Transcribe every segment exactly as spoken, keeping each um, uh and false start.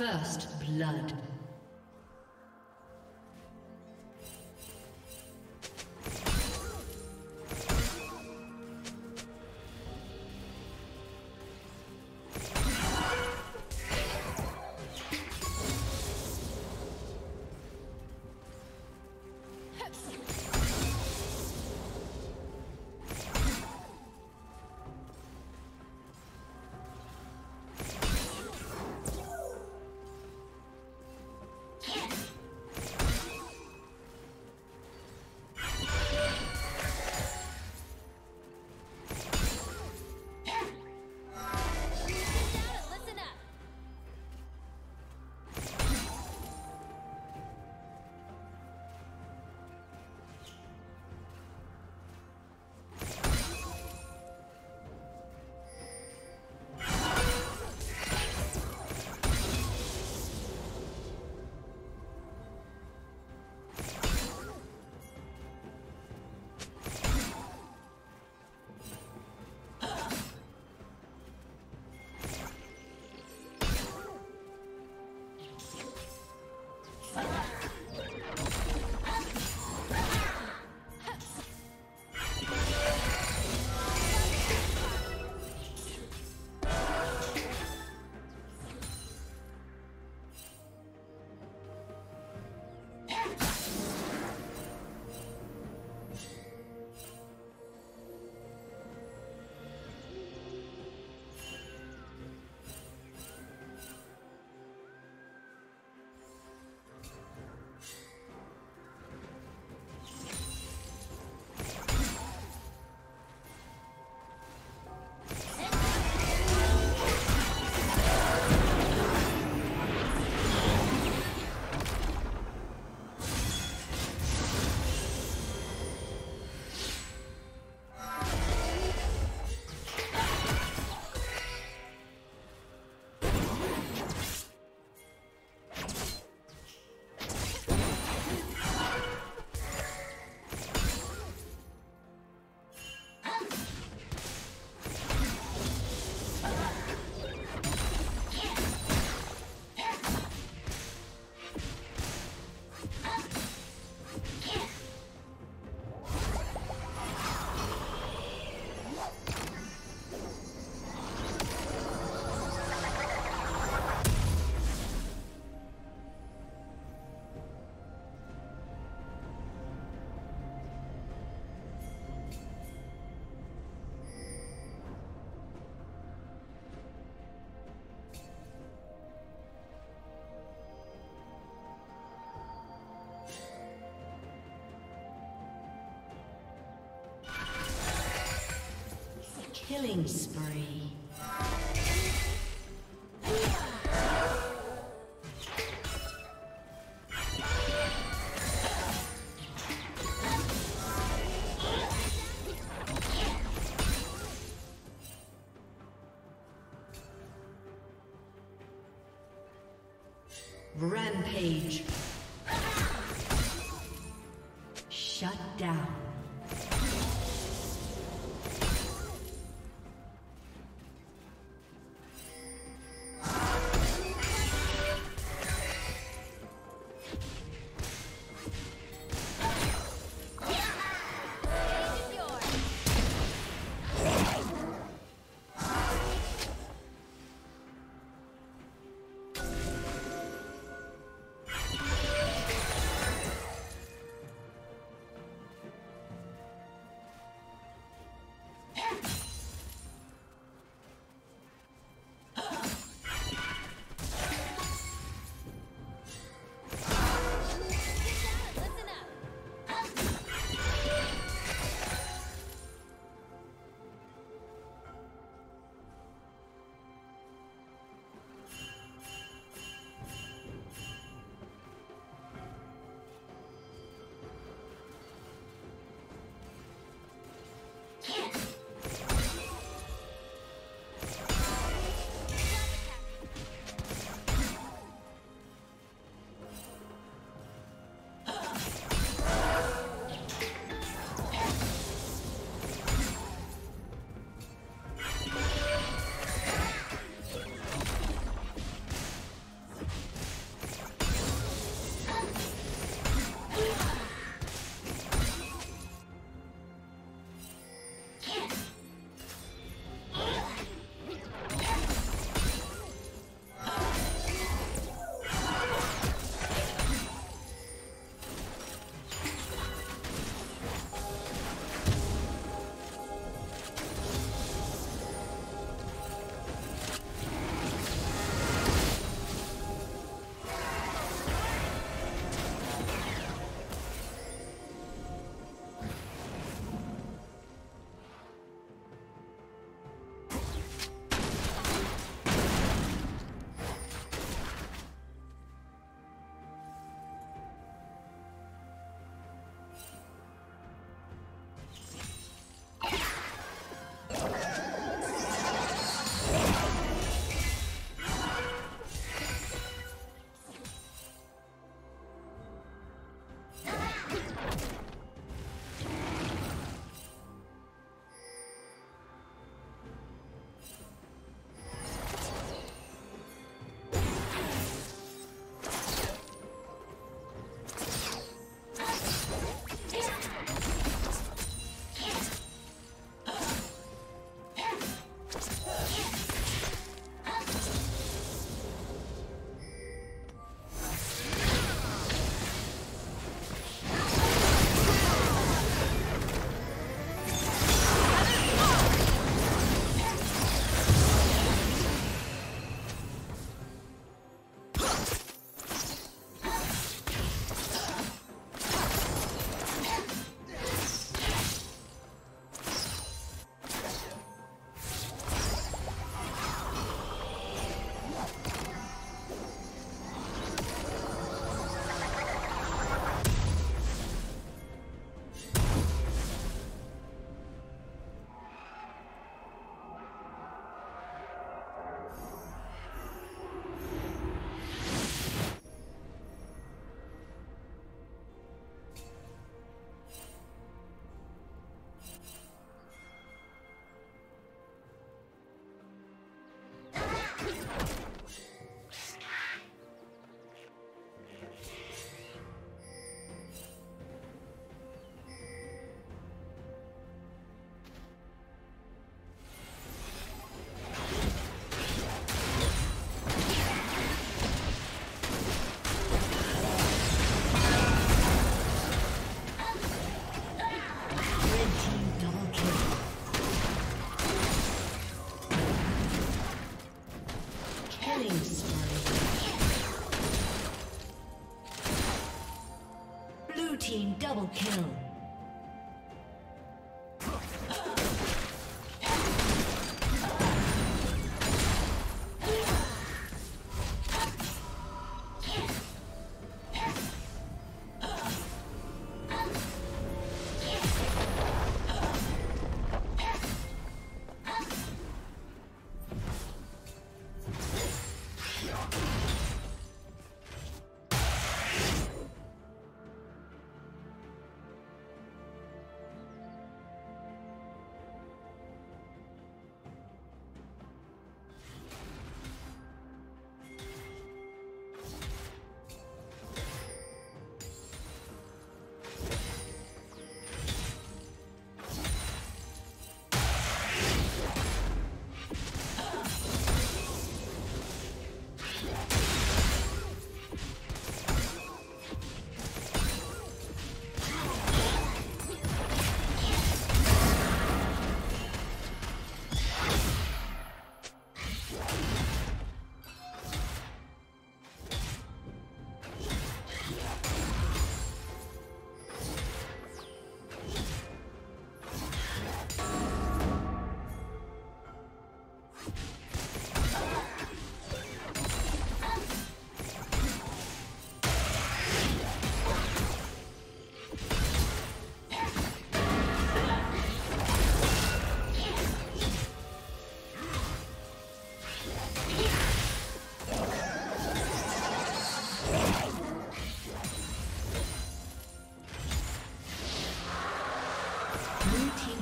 First blood. Killing spree. Rampage. Shut down.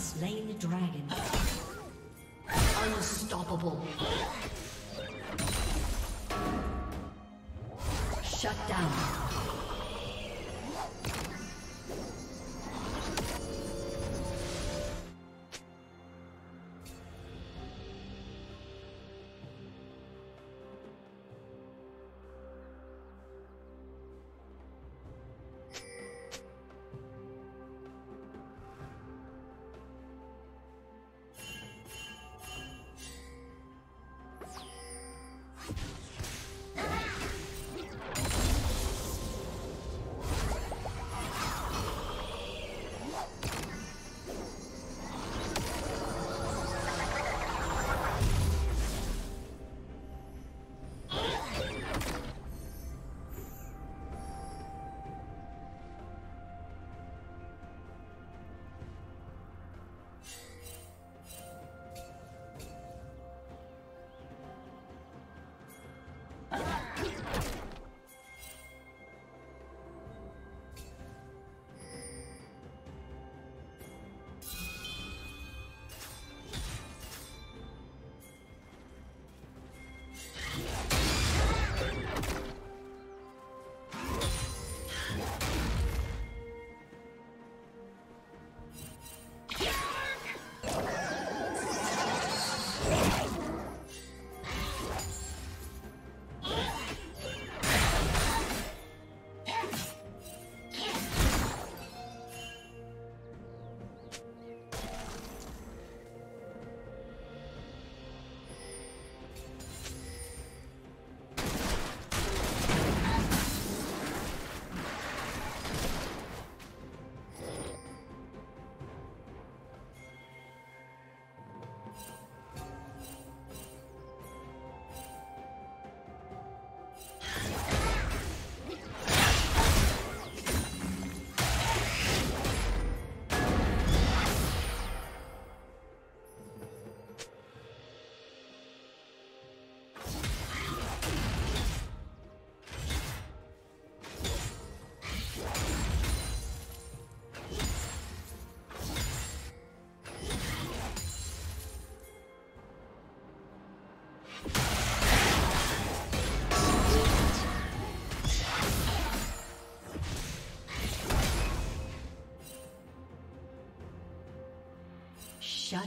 has slain the dragon. Unstoppable. Shut down. Shut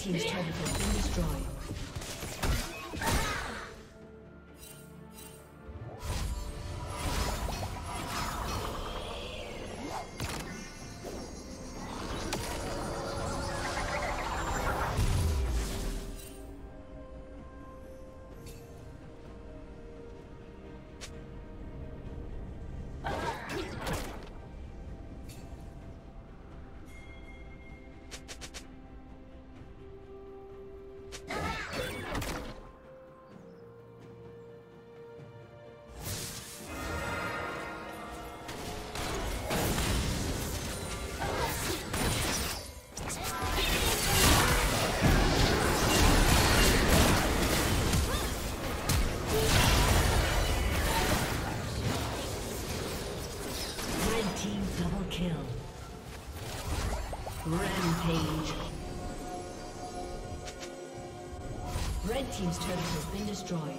Team's turret has been destroyed. Red team's turret has been destroyed.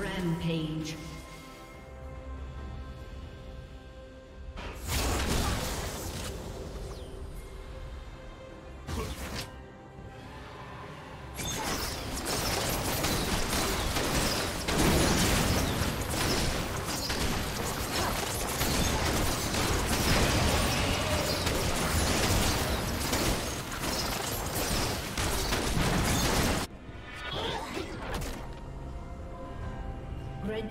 Rampage. Red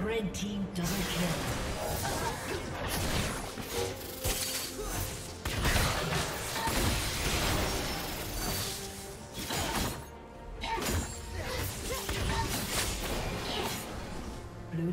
Red team double kill. Blue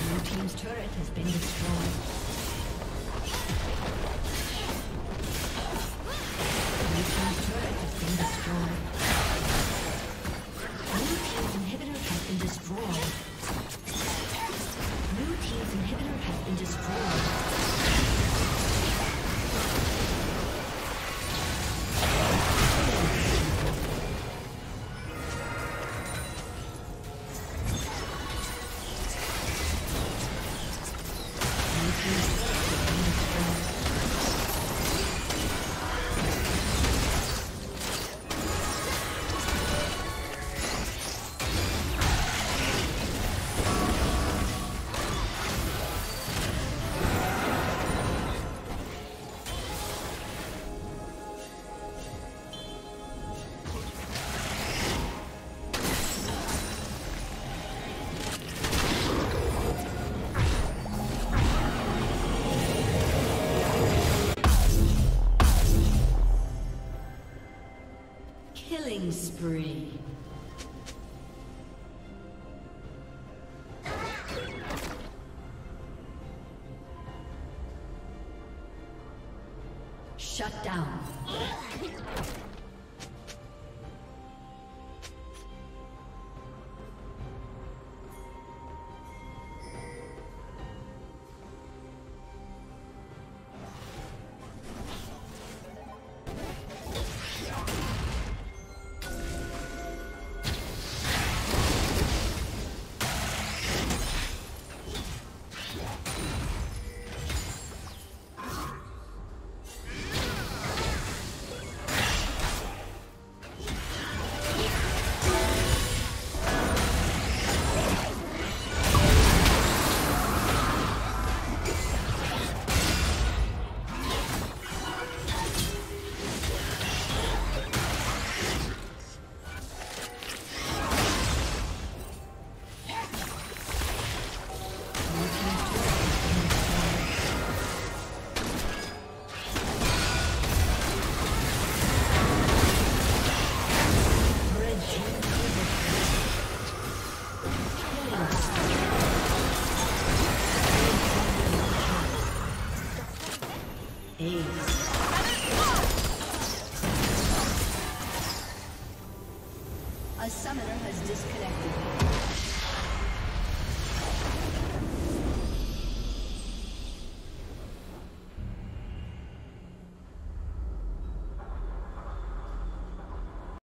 Blue team's turret has been destroyed. Turret has been destroyed. destroyed. Blue team's inhibitor has been destroyed. Blue team's inhibitor has been destroyed. Killing spree. Shut down. A summoner has disconnected.